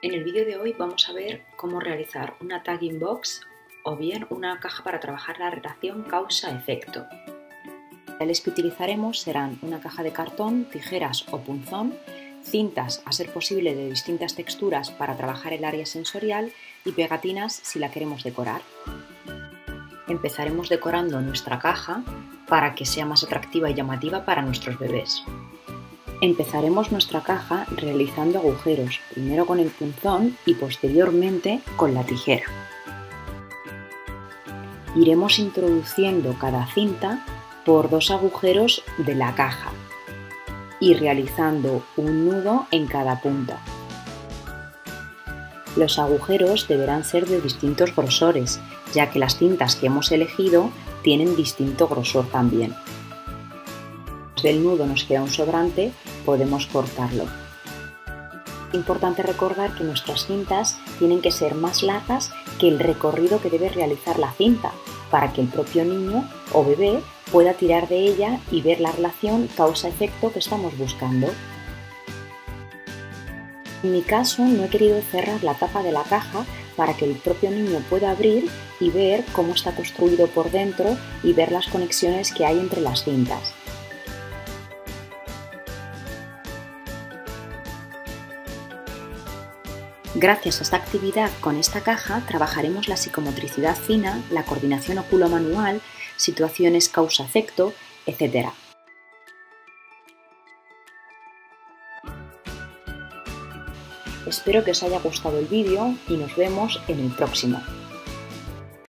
En el vídeo de hoy vamos a ver cómo realizar una tagging box o bien una caja para trabajar la relación causa-efecto. Los materiales que utilizaremos serán una caja de cartón, tijeras o punzón, cintas a ser posible de distintas texturas para trabajar el área sensorial y pegatinas si la queremos decorar. Empezaremos decorando nuestra caja para que sea más atractiva y llamativa para nuestros bebés. Empezaremos nuestra caja realizando agujeros, primero con el punzón y posteriormente con la tijera. Iremos introduciendo cada cinta por dos agujeros de la caja y realizando un nudo en cada punta. Los agujeros deberán ser de distintos grosores, ya que las cintas que hemos elegido tienen distinto grosor también. Del nudo nos queda un sobrante, podemos cortarlo. Es importante recordar que nuestras cintas tienen que ser más largas que el recorrido que debe realizar la cinta para que el propio niño o bebé pueda tirar de ella y ver la relación causa-efecto que estamos buscando. En mi caso no he querido cerrar la tapa de la caja para que el propio niño pueda abrir y ver cómo está construido por dentro y ver las conexiones que hay entre las cintas. Gracias a esta actividad con esta caja trabajaremos la psicomotricidad fina, la coordinación oculomanual, situaciones causa-efecto, etc. Espero que os haya gustado el vídeo y nos vemos en el próximo.